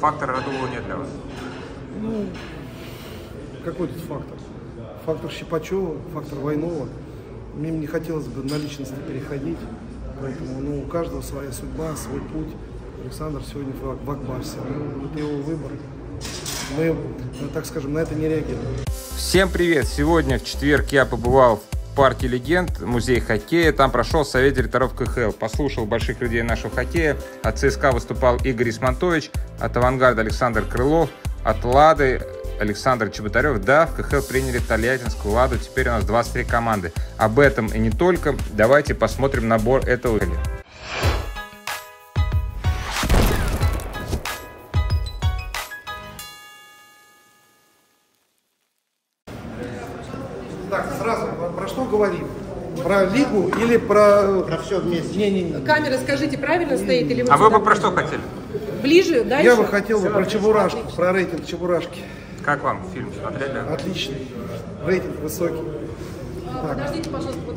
Фактор Радулова нет для вас? Ну, какой тут фактор? Фактор Щипачева, фактор Войнова. Мне не хотелось бы на личности переходить, поэтому ну, у каждого своя судьба, свой путь. Александр сегодня в Ак Барсе, ну, это его выбор. Мы, так скажем, на это не реагируем. Всем привет! Сегодня в четверг я побывал в парке легенд, музей хоккея. Там прошел совет директоров КХЛ. Послушал больших людей нашего хоккея. От ЦСКА выступал Игорь Есмантович, от Авангарда Александр Крылов, от Лады Александр Чеботарев. Да, в КХЛ приняли тольяттинскую Ладу. Теперь у нас 23 команды. Об этом и не только. Давайте посмотрим набор этого. Так, сразу, про что говорим? Про лигу или про все вместе? Не. Камера, скажите, правильно не стоит? Или а вы бы про что хотели? Ближе, дальше? Я бы хотел бы про Чебурашку, отлично. Про рейтинг Чебурашки. Как вам фильм смотрели? Отлично. Рейтинг высокий. Так. Подождите, пожалуйста, вот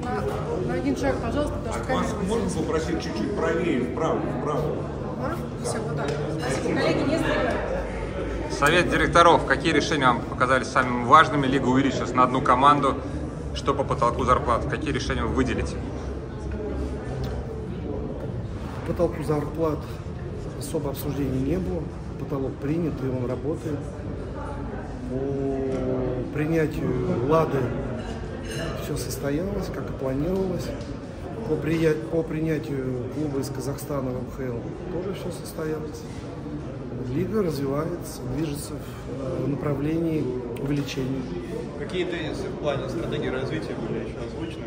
на один шаг, пожалуйста. А вас можно попросить чуть-чуть правее, вправо? А? Все, вот так. Спасибо, коллеги, не стреляйте. Совет директоров. Какие решения вам показались самыми важными? Лига увеличилась на одну команду. Что по потолку зарплат? Какие решения вы выделите? По потолку зарплат особо обсуждений не было. Потолок принят, и он работает. По принятию Лады все состоялось, как и планировалось. По принятию клуба из Казахстана в МХЛ тоже все состоялось. Лига развивается, движется в направлении увеличения. Какие тезисы в плане стратегии развития были еще озвучены?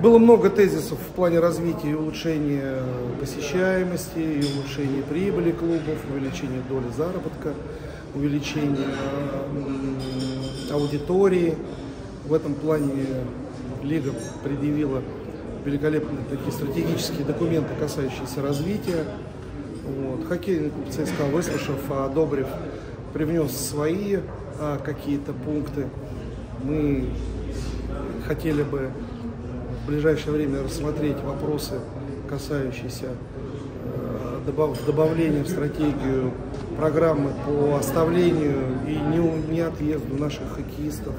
Было много тезисов в плане развития и улучшения посещаемости, и улучшения прибыли клубов, увеличения доли заработка, увеличения аудитории. В этом плане Лига предъявила великолепные такие стратегические документы, касающиеся развития. Вот. Хоккейный клуб ЦСКА, выслушав, одобрив, привнес свои какие-то пункты. Мы хотели бы в ближайшее время рассмотреть вопросы, касающиеся добавления в стратегию программы по оставлению и неотъезду наших хоккеистов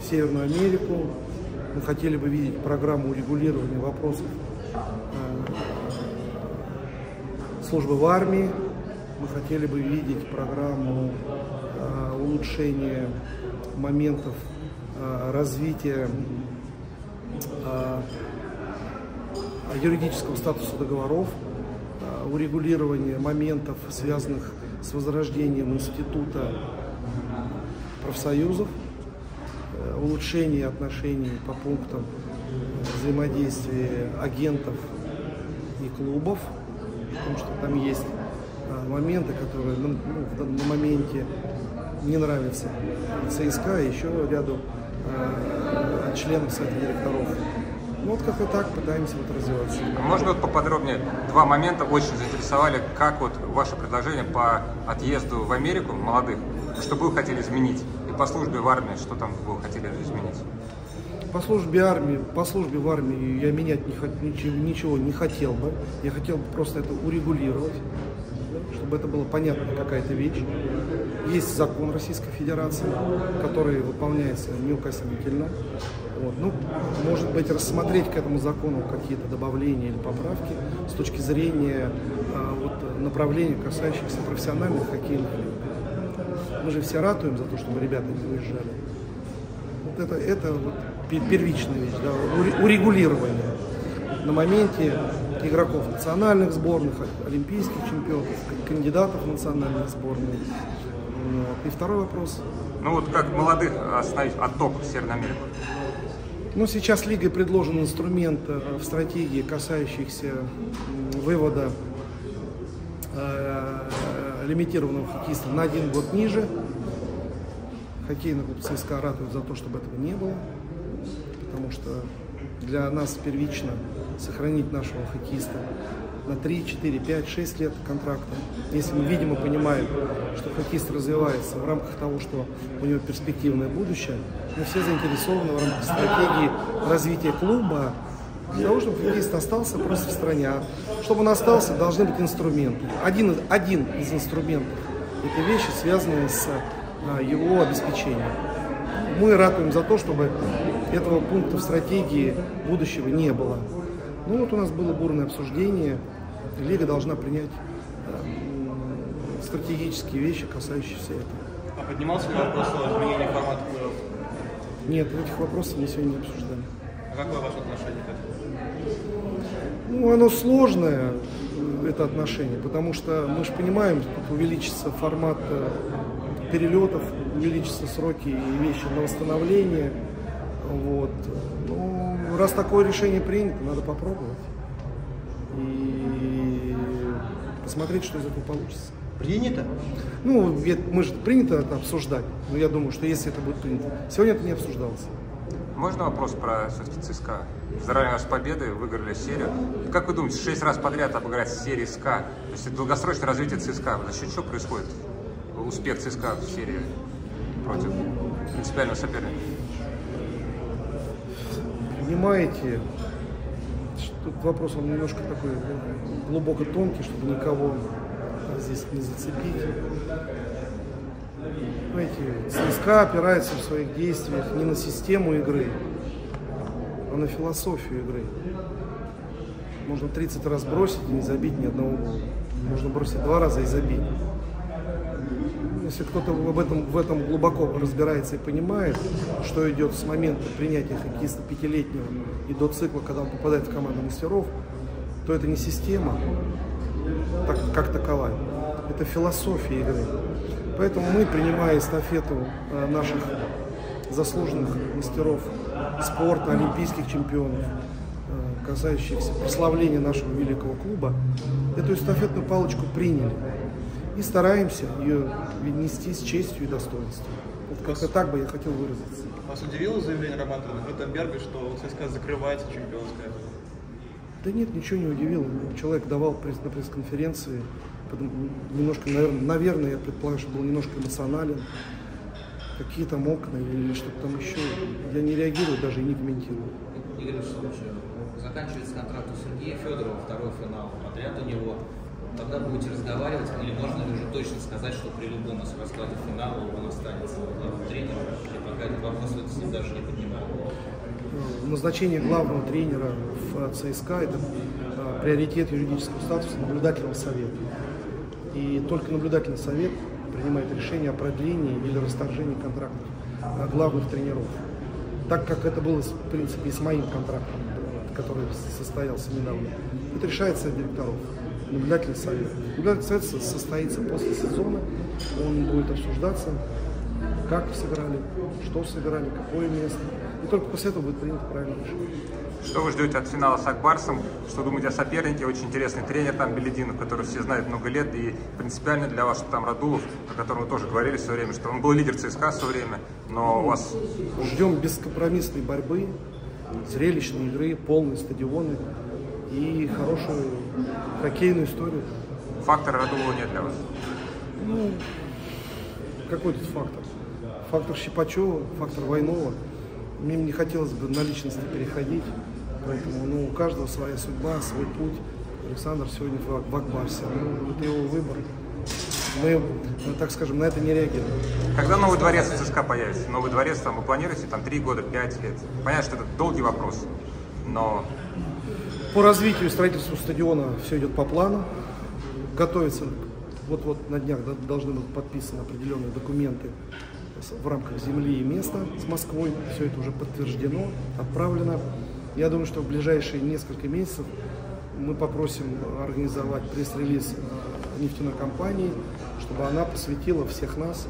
в Северную Америку. Мы хотели бы видеть программу урегулирования вопросов службы в армии, мы хотели бы видеть программу улучшения моментов развития юридического статуса договоров, урегулирования моментов, связанных с возрождением института профсоюзов, улучшение отношений по пунктам взаимодействия агентов и клубов. Потому что там есть моменты, которые на моменте не нравятся ЦСКА и еще ряду членов совета директоров. Ну, вот как-то так пытаемся вот развиваться. Можно вот поподробнее? Два момента очень заинтересовали. Как вот ваше предложение по отъезду в Америку молодых? Что бы вы хотели изменить? И по службе в армии, что там вы хотели изменить? По службе в армии я менять ничего не хотел бы. Я хотел бы просто это урегулировать, чтобы это была понятная какая-то вещь. Есть закон Российской Федерации, который выполняется неукоснительно. Вот. Ну, может быть, рассмотреть к этому закону какие-то добавления или поправки с точки зрения вот, направления, касающихся профессиональных хоккейных лиг. Мы же все ратуем за то, чтобы ребята не уезжали. Вот это вот первичная вещь, да, урегулирование на моменте игроков национальных сборных, олимпийских чемпионов, кандидатов в национальные сборные. И второй вопрос. Ну вот как молодых остановить отток в Северной Америке? Ну сейчас Лигой предложен инструмент в стратегии, касающийся вывода лимитированного хоккеиста на 1 год ниже. Хоккейный клуб ЦСКА ратует за то, чтобы этого не было, потому что для нас первично сохранить нашего хоккеиста на 3, 4, 5, 6 лет контракта. Если мы, видимо, понимаем, что хоккеист развивается в рамках того, что у него перспективное будущее, мы все заинтересованы в рамках стратегии развития клуба, для того, чтобы хоккеист остался просто в стране. А чтобы он остался, должны быть инструменты. Один из инструментов – это вещи, связанные с его обеспечением. Мы ратуем за то, чтобы этого пункта в стратегии будущего не было. Ну вот у нас было бурное обсуждение. Лига должна принять стратегические вещи, касающиеся этого. А поднимался ли вопрос о изменении формата? Нет, этих вопросов мы сегодня не обсуждали. А какое ваше отношение к этому? Ну, оно сложное, это отношение, потому что мы же понимаем, тут увеличится формат перелетов, увеличатся сроки и вещи на восстановление. Вот. Ну, раз такое решение принято, надо попробовать и посмотреть, что из этого получится. Принято? Ну, мы же принято это обсуждать, но я думаю, что если это будет принято. Сегодня это не обсуждалось. Можно вопрос про все-таки ЦСКА? Поздравляю вас с победой, выиграли серию. Как вы думаете, 6 раз подряд обыграть серии СКА? То есть это долгосрочное развитие ЦСКА. За счет чего происходит успех ЦСКА в серии против принципиального соперника? Понимаете, тут вопрос он немножко такой глубоко тонкий, чтобы никого здесь не зацепить. Знаете, ЦСКА опирается в своих действиях не на систему игры, а на философию игры. Можно 30 раз бросить и не забить ни одного гола. Можно бросить 2 раза и забить. Если кто-то в этом глубоко разбирается и понимает, что идет с момента принятия хоккеиста 5-летнего и до цикла, когда он попадает в команду мастеров, то это не система как таковая, это философия игры. Поэтому мы, принимая эстафету наших заслуженных мастеров спорта, олимпийских чемпионов, касающихся прославления нашего великого клуба, эту эстафетную палочку приняли и стараемся ее нести с честью и достоинством. Вот как-то так бы я хотел выразиться. Вас удивило заявление Романа Ротенберга, что ЦСКА закрывается чемпионская? Да нет, ничего не удивило. Человек давал на пресс-конференции, немножко, наверное, я предполагаю, что был немножко эмоционален. Какие там окна или что-то там еще. Я не реагирую, даже и не комментирую. Игорь Есмантович, заканчивается контракт у Сергея Федорова, 2-й финал подряд у него. Тогда будете разговаривать, или можно ли уже точно сказать, что при любом из раскладов финала он останется главным тренером? И пока этот вопрос вот здесь даже не поднимаю. Назначение главного тренера в ЦСКА – это приоритет юридического статуса наблюдательного совета. И только наблюдательный совет принимает решение о продлении или расторжении контрактов главных тренеров. Так как это было, в принципе, и с моим контрактом, который состоялся недавно. Это решается от директоров. Наблюдательный совет. Наблюдательный совет состоится после сезона. Он будет обсуждаться, как сыграли, что сыграли, какое место. И только после этого будет принято правильное решение. Что вы ждете от финала с Ак Барсом? Что думаете о сопернике? Очень интересный тренер там Беледин, который все знают много лет. И принципиально для вас, что там Радулов, о котором вы тоже говорили все время, что он был лидер ЦСКА все время, но у вас... Ждем бескомпромиссной борьбы, зрелищной игры, полные стадионы и хорошую хоккейную историю. Фактора Радулова нет для вас? Ну, какой тут фактор? Фактор Щипачева, фактор Войнова. Мне не хотелось бы на личности переходить, поэтому ну, у каждого своя судьба, свой путь. Александр сегодня в Ак Барсе, это его выбор. Мы, так скажем, на это не реагируем. Когда новый дворец в ЦСКА появится? Новый дворец там вы планируете, там 3 года, 5 лет? Понятно, что это долгий вопрос, но... По развитию и строительству стадиона все идет по плану. Готовится, вот-вот на днях должны быть подписаны определенные документы в рамках земли и места с Москвой. Все это уже подтверждено, отправлено. Я думаю, что в ближайшие несколько месяцев мы попросим организовать пресс-релиз нефтяной компании, чтобы она посвятила всех нас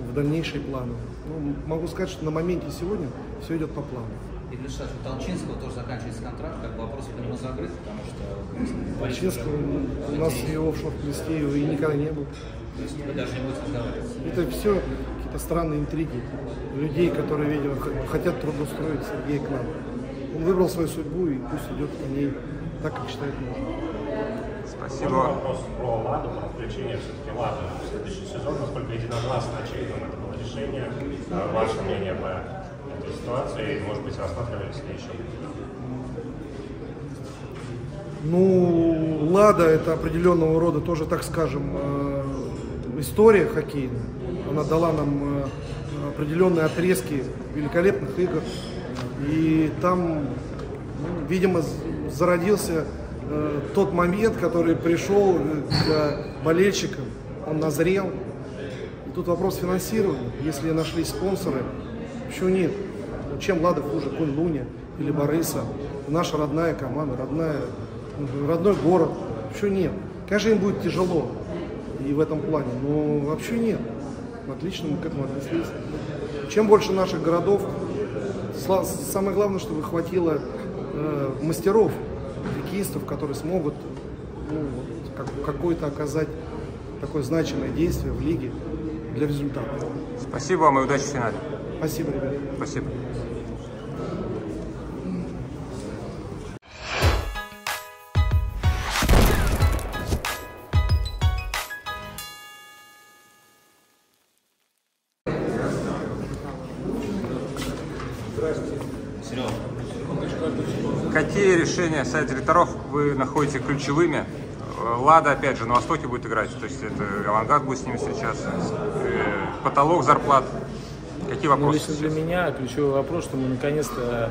в дальнейшие планы. Ну, могу сказать, что на моменте сегодня все идет по плану. И для Шаша Толчинского тоже заканчивается контракт, как бы вопрос к нему закрыт, потому что... Толчинского у нас его в шорт-листе и никогда не было. То есть вы даже не будете разговаривать? Это все какие-то странные интриги людей, которые, видимо, хотят трудоустроить Сергея к нам. Он выбрал свою судьбу и пусть идет по ней так, как считает нужным. Спасибо. Вопрос про «Ладу», про включение все-таки «Лады» в следующий сезон. Насколько единогласно очевидно это было решение? Ваше мнение по этой ситуации? Может быть, рассматривались ли еще? Ну, «Лада» — это определенного рода тоже, так скажем, история хоккейная. Она дала нам определенные отрезки великолепных игр. И там, видимо, зародился тот момент, который пришел к болельщикам. Он назрел. И тут вопрос финансирования. Если нашли спонсоры, почему нет? Чем «Лада» хуже Кунь-Луня или Бориса? Наша родная команда, родной город. Почему нет? Конечно, им будет тяжело и в этом плане, но вообще нет. Отлично мы к этому отнеслись. Чем больше наших городов, самое главное, чтобы хватило мастеров, хоккеистов, которые смогут какое-то оказать такое значимое действие в лиге для результата. Спасибо вам и удачи в финале. Спасибо, ребята. Спасибо. Какие решения совета директоров вы находите ключевыми? «Лада» опять же на Востоке будет играть, то есть это «Авангард» будет с ними сейчас. Потолок зарплат. Какие вопросы? Ну, лично для меня ключевой вопрос, что мы наконец-то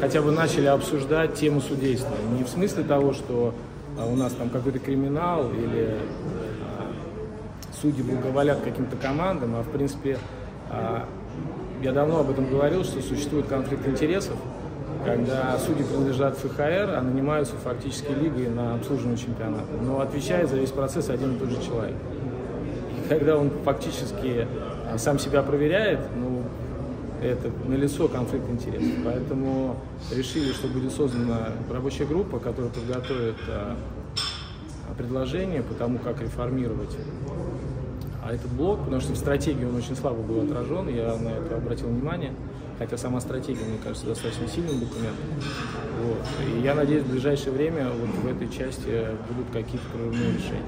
хотя бы начали обсуждать тему судейства. Не в смысле того, что у нас там какой-то криминал или судьи благоволят каким-то командам, а в принципе я давно об этом говорил, что существует конфликт интересов, когда судьи принадлежат ФХР, а нанимаются фактически лигой на обслуживание чемпионата. Но отвечает за весь процесс один и тот же человек. И когда он фактически сам себя проверяет, ну, это налицо конфликт интересов. Поэтому решили, что будет создана рабочая группа, которая подготовит предложение по тому, как реформировать этот блок, потому что в стратегии он очень слабо был отражен, я на это обратил внимание. Хотя сама стратегия, мне кажется, достаточно сильным документом. Вот. И я надеюсь, в ближайшее время вот в этой части будут какие-то прорывные решения.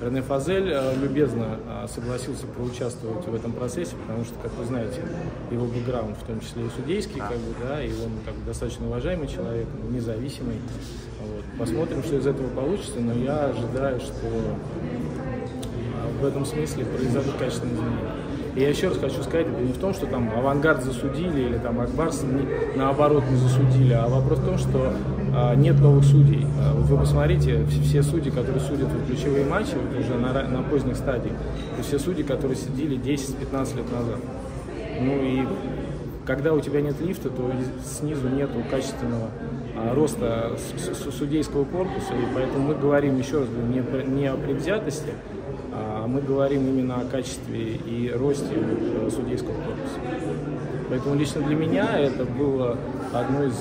Рене Фазель любезно согласился поучаствовать в этом процессе, потому что, как вы знаете, его бэкграунд, в том числе и судейский, как бы, да, и он как бы достаточно уважаемый человек, независимый. Вот. Посмотрим, что из этого получится, но я ожидаю, что в этом смысле произойдут качественные изменения. И я еще раз хочу сказать, это не в том, что там «Авангард» засудили или там «Ак Барс» наоборот не засудили, а вопрос в том, что нет новых судей. Вы посмотрите, все судьи, которые судят в ключевые матчи уже на поздних стадиях, и все судьи, которые сидели 10-15 лет назад. Ну и когда у тебя нет лифта, то снизу нет качественного роста судейского корпуса, и поэтому мы говорим, еще раз говорю, не о предвзятости, мы говорим именно о качестве и росте судейского корпуса. Поэтому лично для меня это было одно из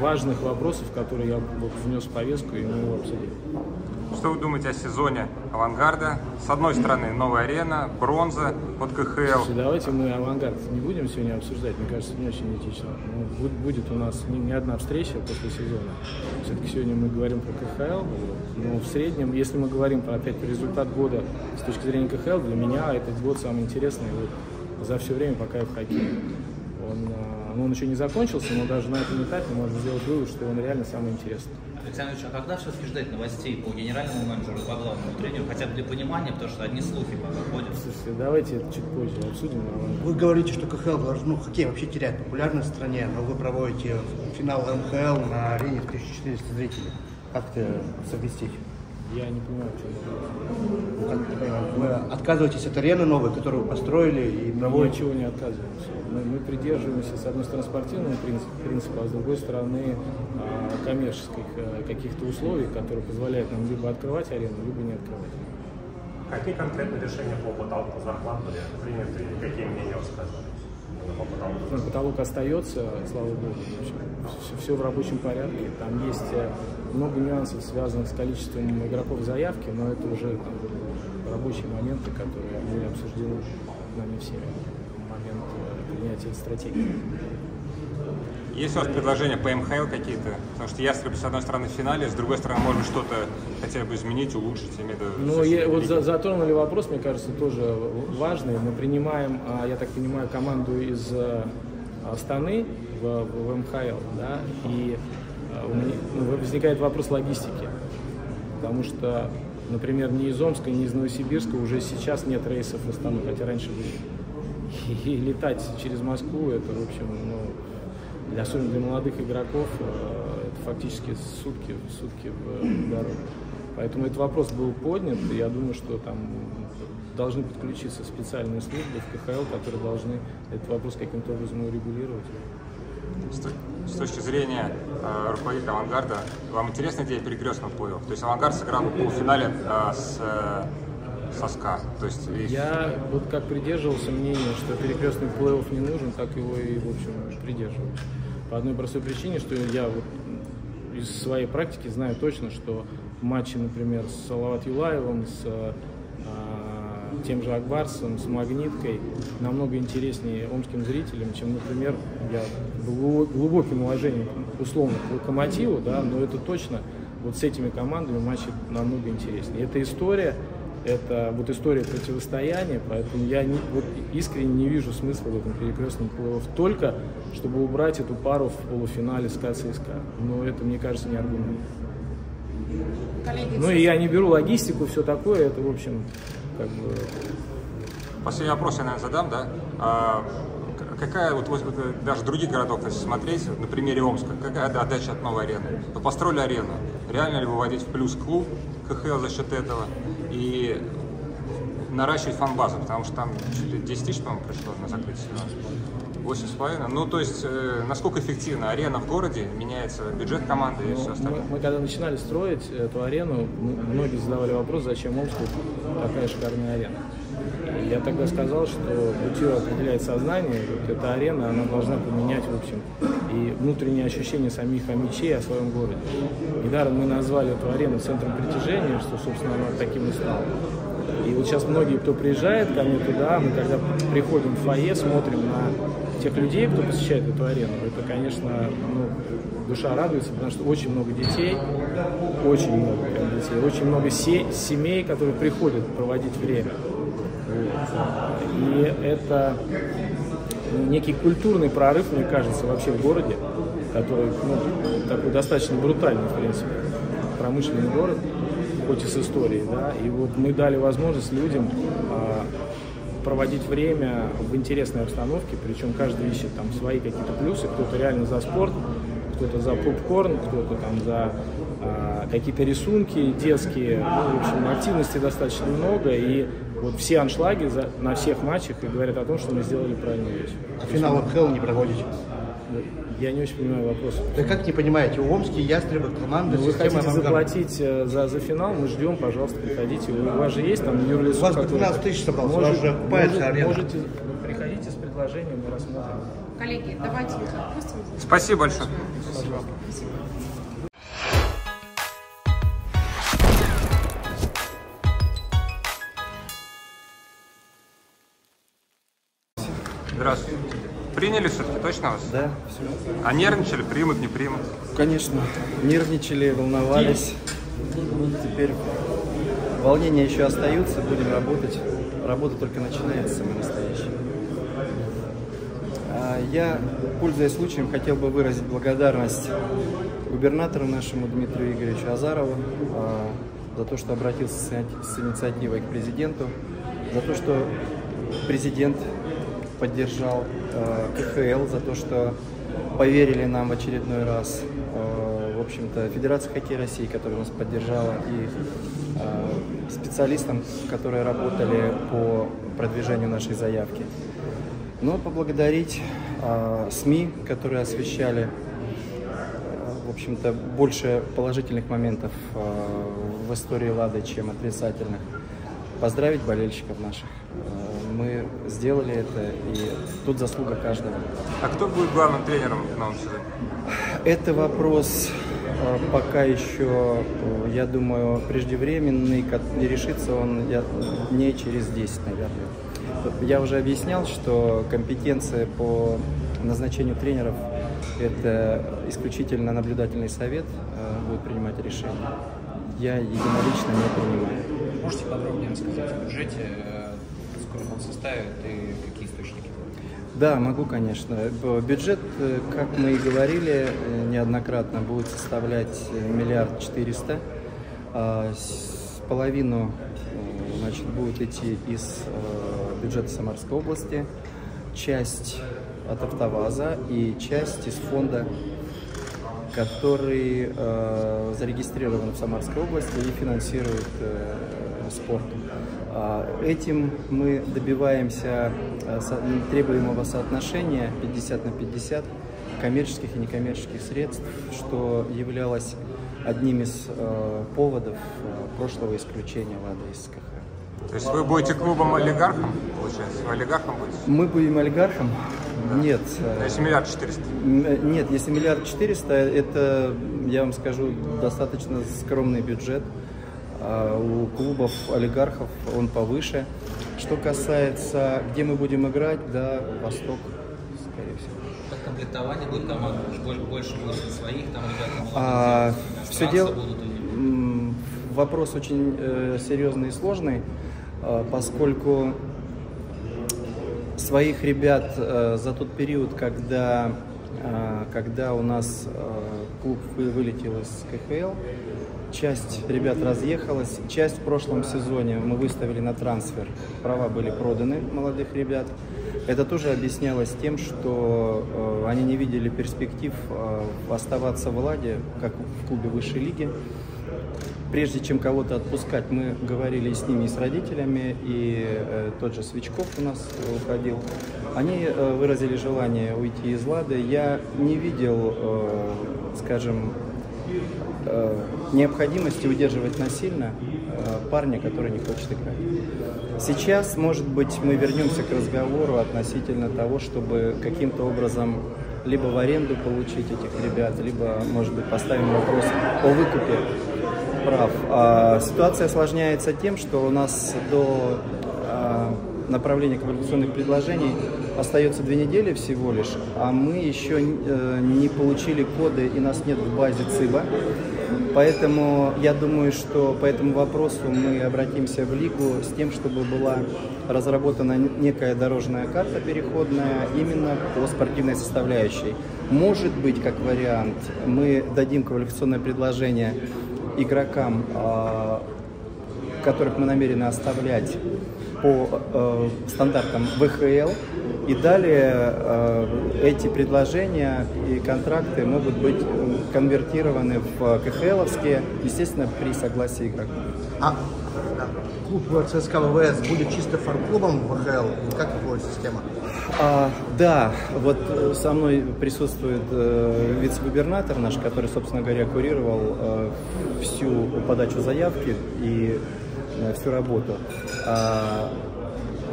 важных вопросов, которые я внес в повестку, и мы его обсудили. Что вы думаете о сезоне «Авангарда»? С одной стороны, новая арена, бронза под КХЛ. Давайте мы «Авангард» не будем сегодня обсуждать, мне кажется, не очень этично. Ну, будет у нас не одна встреча после сезона. Все-таки сегодня мы говорим про КХЛ, но в среднем, если мы говорим про опять результат года с точки зрения КХЛ, для меня этот год самый интересный вот, за все время, пока я в хоккее. Он еще не закончился, но даже на этом этапе можно сделать вывод, что он реально самый интересный. Александр Ильич, а когда все-таки ждать новостей по генеральному менеджеру, по главному тренеру, хотя бы для понимания, потому что одни слухи пока ходят? Слушайте, давайте это чуть позже обсудим. Вы говорите, что КХЛ должен, хоккей вообще теряет популярность в стране, но вы проводите финал МХЛ на арене 1400 зрителей. Как это совместить? Я не понимаю, что это. Вы отказываетесь от арены новой, которую вы построили, и проводите? Ничего не отказываемся. Мы придерживаемся, с одной стороны, спортивного принципа, а с другой стороны, коммерческих каких-то условий, которые позволяют нам либо открывать арену, либо не открывать. Какие конкретные решения по потолку зарплат были приняты и какие мнения высказаны? Потолок остается, слава богу, все в рабочем порядке. Там есть много нюансов, связанных с количеством игроков заявки, но это уже там рабочие моменты, которые были обсуждены нами всеми в момент принятия стратегии. Есть у вас предложения по МХЛ какие-то? Потому что Ястреб, с одной стороны, в финале, с другой стороны, можно что-то хотя бы изменить, улучшить. Ну, вот затронули вопрос, мне кажется, тоже важный. Мы принимаем, я так понимаю, команду из Астаны в МХЛ, да, и возникает вопрос логистики, потому что, например, ни из Омска, ни из Новосибирска уже сейчас нет рейсов в Астану, хотя раньше были. И летать через Москву, это, в общем, особенно для молодых игроков, это фактически сутки в дороге. Поэтому этот вопрос был поднят, и я думаю, что там должны подключиться специальные службы в КХЛ, которые должны этот вопрос каким-то образом урегулировать. С точки зрения руководителя «Авангарда», вам интересна идея перекрестного плей-офф? То есть «Авангард» сыграл в полуфинале со СКА. То есть я вот как придерживался мнения, что перекрестный плей-офф не нужен, так его и, в общем, придерживаюсь. По одной простой причине, что я вот из своей практики знаю точно, что матчи, например, с Салават Юлаевым, с тем же Ак Барсом, с Магниткой намного интереснее омским зрителям, чем, например, я глубоким уважением условно к Локомотиву, да, но это точно вот с этими командами матчи намного интереснее. Это история, это вот история противостояния, поэтому я вот искренне не вижу смысла в этом перекрестном плей-офф, только чтобы убрать эту пару в полуфинале СКА ЦСКА. Но это, мне кажется, не аргумент. Ну и я не беру логистику, все такое, это, в общем, как бы... Последний вопрос я, наверное, задам, да? Какая, вот даже других городов, если смотреть, на примере Омска, какая отдача от новой арены? Вы построили арену, реально ли выводить в плюс клуб КХЛ за счет этого и наращивать фан-базу, потому что там чуть ли 10 тысяч, по-моему, пришло на закрытие сезона, 8,5. Ну, то есть, насколько эффективно арена в городе, меняется бюджет команды и все остальное? Мы когда начинали строить эту арену, многие задавали вопрос, зачем Омску такая шикарная арена. Я тогда сказал, что бутир определяет сознание, вот эта арена, она должна поменять, в общем, и внутренние ощущения самих омичей о своем городе. Недаром мы назвали эту арену центром притяжения, что, собственно, она таким и стала. И вот сейчас многие, кто приезжает ко мне туда, мы когда приходим в фойе, смотрим на тех людей, кто посещает эту арену, это, конечно, душа радуется, потому что очень много детей, очень много семей, которые приходят проводить время. И это некий культурный прорыв, мне кажется, вообще в городе, который такой достаточно брутальный, в принципе, промышленный город, хоть и с историей, да, и вот мы дали возможность людям проводить время в интересной обстановке, причем каждый ищет там свои какие-то плюсы, кто-то реально за спорт, кто-то за попкорн, кто-то там за какие-то рисунки детские, в общем, активности достаточно много, и вот все аншлаги на всех матчах и говорят о том, что мы сделали правильную вещь. А финал АПХЛ не проводите? Я не очень понимаю вопрос. Да как не понимаете, у Омский, Ястребы, команда, ну, вы хотите «Авангард» заплатить за финал, мы ждем, пожалуйста, приходите. У вас же есть там юрлицо. У вас 15 тысяч собралось, уже можете, приходите с предложением, мы рассмотрим. Коллеги, давайте их отпустим. Спасибо большое. Спасибо. Здравствуйте. Приняли все-таки, точно вас? Да, все. А нервничали, примут, не примут? Конечно, нервничали, волновались. Ну, теперь волнения еще остаются, будем работать. Работа только начинается, самая настоящая. Я, пользуясь случаем, хотел бы выразить благодарность губернатору нашему Дмитрию Игоревичу Азарову за то, что обратился с инициативой к президенту, за то, что президент поддержал КХЛ, за то, что поверили нам в очередной раз. В общем-то, Федерация хоккея России, которая нас поддержала, и специалистам, которые работали по продвижению нашей заявки. Но поблагодарить СМИ, которые освещали, в общем-то, больше положительных моментов в истории «Лады», чем отрицательных. Поздравить болельщиков наших. Мы сделали это, и тут заслуга каждого. А кто будет главным тренером в новом сезоне? Это вопрос пока еще, я думаю, преждевременный. Решится он дней через 10, наверное. Я уже объяснял, что компетенция по назначению тренеров это исключительно наблюдательный совет будет принимать решение. Я единолично не принимаю. Можете подробнее рассказать о бюджете, сколько он составит и какие источники? Да, могу, конечно. Бюджет, как мы и говорили неоднократно, будет составлять 1 400 000 000. Половину, значит, будет идти из бюджета Самарской области, часть от АвтоВАЗа и часть из фонда, который зарегистрирован в Самарской области и финансирует спорт. Этим мы добиваемся требуемого соотношения 50/50 коммерческих и некоммерческих средств, что являлось одним из поводов прошлого исключения Лады из КХЛ. То есть вы будете клубом-олигархом, получается? Олигархом будете? Мы будем олигархом? Да. Нет. Если 1 400 000 000? Нет, если 1 400 000 000, это, я вам скажу, достаточно скромный бюджет. У клубов олигархов он повыше. Что касается, где мы будем играть, да, Восток, скорее всего. Под комплектование будет команда, больше будет своих, там ребята все дело. Вопрос очень серьезный и сложный, поскольку своих ребят за тот период, когда у нас клуб вылетел из КХЛ, часть ребят разъехалась, часть в прошлом сезоне мы выставили на трансфер, права были проданы молодых ребят. Это тоже объяснялось тем, что они не видели перспектив оставаться в Ладе, как в клубе высшей лиги. Прежде чем кого-то отпускать, мы говорили с ними, и с родителями, и тот же Свечков у нас уходил. Они выразили желание уйти из Лады. Я не видел, скажем, необходимости удерживать насильно парня, который не хочет играть. Сейчас, может быть, мы вернемся к разговору относительно того, чтобы каким-то образом либо в аренду получить этих ребят, либо, может быть, поставим вопрос о выкупе прав. Ситуация осложняется тем, что у нас до направления квалификационных предложений остается 2 недели всего лишь, а мы еще не получили коды, и нас нет в базе ЦИБА. Поэтому я думаю, что по этому вопросу мы обратимся в лигу с тем, чтобы была разработана некая дорожная карта переходная именно по спортивной составляющей. Может быть, как вариант, мы дадим квалификационное предложение игрокам, которых мы намерены оставлять по стандартам ВХЛ. И далее эти предложения и контракты могут быть конвертированы в КХЛовские, естественно, при согласии игроков. А клуб ЦСКА ВВС будет чисто фарм-клубом ВХЛ? Как его система? Да, вот со мной присутствует вице-губернатор наш, который, собственно говоря, курировал всю подачу заявки и всю работу.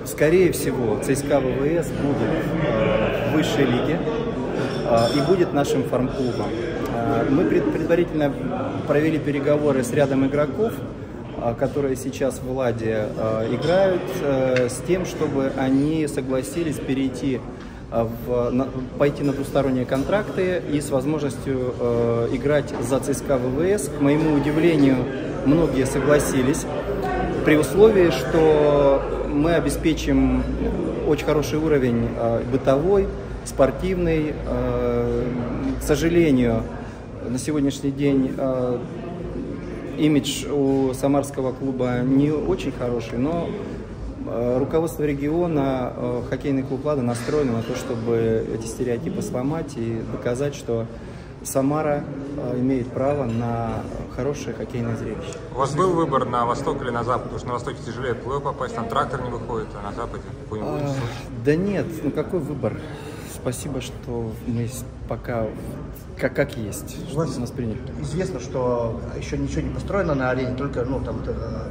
Скорее всего, ЦСКА ВВС будет в высшей лиге и будет нашим фарм-клубом. Мы предварительно провели переговоры с рядом игроков, которые сейчас в Ладе играют, с тем, чтобы они согласились пойти на двусторонние контракты и с возможностью играть за ЦСКА ВВС. К моему удивлению, многие согласились, при условии, что мы обеспечим очень хороший уровень бытовой, спортивный. К сожалению, на сегодняшний день имидж у самарского клуба не очень хороший, но руководство региона, хоккейный клуб «Лада» настроено на то, чтобы эти стереотипы сломать и доказать, что Самара имеет право на хорошее хоккейное зрелище. У вас был выбор на восток или на запад? Потому что на востоке тяжелее плывет попасть, там трактор не выходит, а на западе какой-нибудь да нет, ну какой выбор? Спасибо, что мы пока как есть, что у нас принято. Известно, что еще ничего не построено на арене, только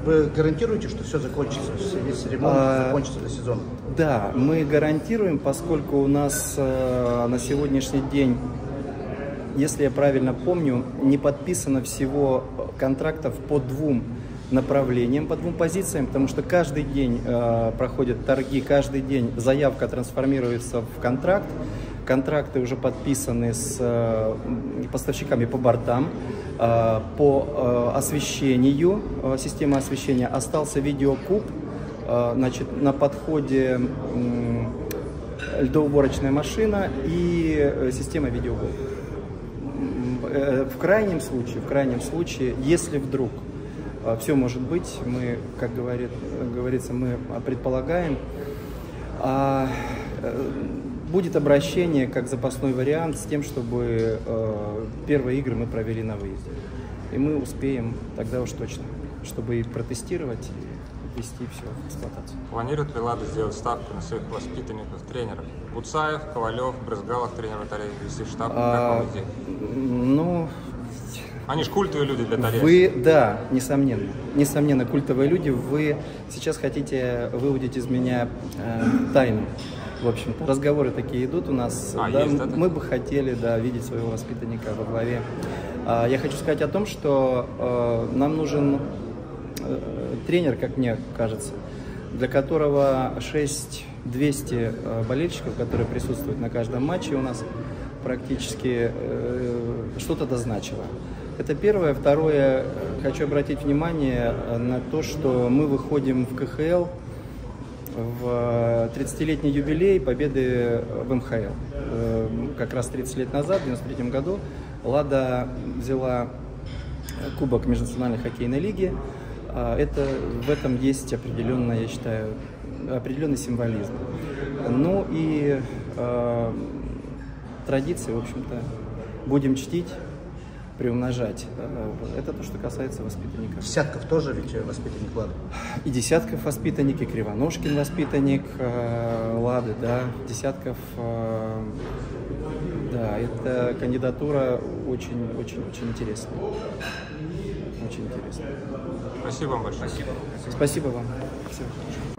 вы гарантируете, что все закончится, весь ремонт закончится до сезона? Да, мы гарантируем, поскольку у нас на сегодняшний день, если я правильно помню, не подписано всего контрактов по 2 направлениям, по 2 позициям, потому что каждый день проходят торги, каждый день заявка трансформируется в контракт. контракты уже подписаны с поставщиками по бортам, по освещению, система освещения. Остался видеокуб, значит, на подходе льдоуборочная машина и система видеокуб. В крайнем случае, если вдруг, все может быть, мы, как говорится, мы предполагаем, будет обращение как запасной вариант с тем, чтобы первые игры мы провели на выезде. И мы успеем тогда уж точно, чтобы и протестировать, и ввести все в эксплуатацию. Планирует ли «Лада» сделать ставку на своих воспитанников, тренеров? Гуцаев, Ковалев, Брызгалов, тренер батареи, вести штаб на каком из них? Ну... Они же культовые люди для Торецка. Вы, да, несомненно. Несомненно, культовые люди. Вы сейчас хотите выудить из меня тайну. В общем, разговоры такие идут у нас. Да, есть, да, мы бы хотели, да, видеть своего воспитанника во главе. Я хочу сказать о том, что нам нужен тренер, как мне кажется, для которого 6200 болельщиков, которые присутствуют на каждом матче у нас, практически что-то дозначило. Это первое. Второе, хочу обратить внимание на то, что мы выходим в КХЛ в 30-летний юбилей победы в МХЛ. Как раз 30 лет назад, в 1993 году, «Лада» взяла кубок Межнациональной хоккейной лиги. Это, в этом есть определенный, я считаю, определенный символизм. Ну и традиции, в общем-то, будем чтить, приумножать. Это то, что касается воспитанника. Десятков тоже ведь воспитанник «Лады». И Десятков воспитанник, и Кривоножкин воспитанник «Лады», да. Десятков, да, это кандидатура очень-очень-очень интересная. Очень интересная. Спасибо вам большое. Спасибо вам. Всего хорошего.